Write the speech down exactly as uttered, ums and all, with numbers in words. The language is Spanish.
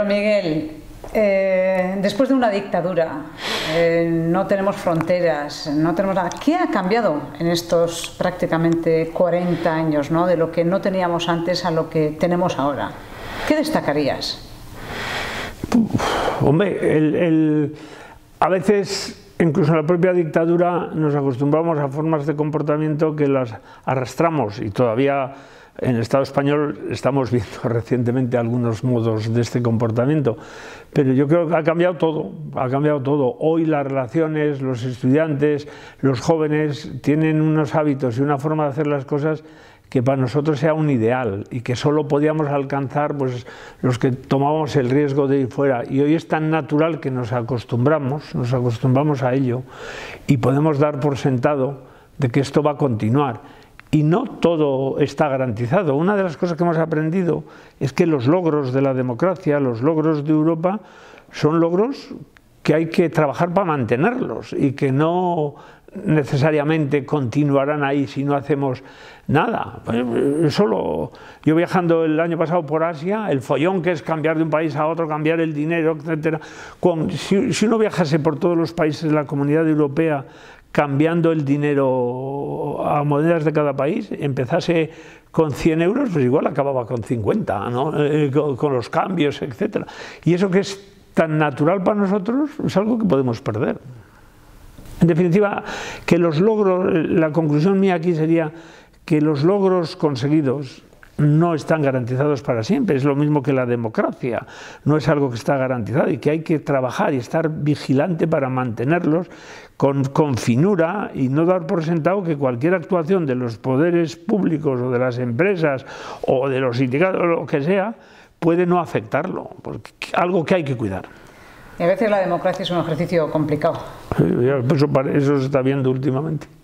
Pedro Miguel, eh, después de una dictadura, eh, no tenemos fronteras, no tenemos nada. ¿Qué ha cambiado en estos prácticamente cuarenta años, ¿no? De lo que no teníamos antes a lo que tenemos ahora? ¿Qué destacarías? Uf, hombre, el, el, a veces... incluso en la propia dictadura nos acostumbramos a formas de comportamiento que las arrastramos, y todavía en el Estado español estamos viendo recientemente algunos modos de este comportamiento. Pero yo creo que ha cambiado todo, ha cambiado todo. Hoy las relaciones, los estudiantes, los jóvenes tienen unos hábitos y una forma de hacer las cosas que para nosotros sea un ideal y que solo podíamos alcanzar pues, los que tomábamos el riesgo de ir fuera. Y hoy es tan natural que nos acostumbramos, nos acostumbramos a ello y podemos dar por sentado de que esto va a continuar. Y no todo está garantizado. Una de las cosas que hemos aprendido es que los logros de la democracia, los logros de Europa, son logros que hay que trabajar para mantenerlos y que no necesariamente continuarán ahí si no hacemos nada. Solo yo viajando el año pasado por Asia, el follón que es cambiar de un país a otro, cambiar el dinero, etcétera. Si, si uno viajase por todos los países de la Comunidad Europea cambiando el dinero a monedas de cada país, empezase con cien euros, pues igual acababa con cincuenta, ¿no? eh, con, con los cambios, etcétera. Y eso que es tan natural para nosotros es algo que podemos perder. En definitiva, que los logros, la conclusión mía aquí sería que los logros conseguidos no están garantizados para siempre. Es lo mismo que la democracia, no es algo que está garantizado y que hay que trabajar y estar vigilante para mantenerlos con, con finura y no dar por sentado que cualquier actuación de los poderes públicos o de las empresas o de los sindicatos o lo que sea puede no afectarlo, porque algo que hay que cuidar. Y a veces la democracia es un ejercicio complicado. Eso, eso se está viendo últimamente.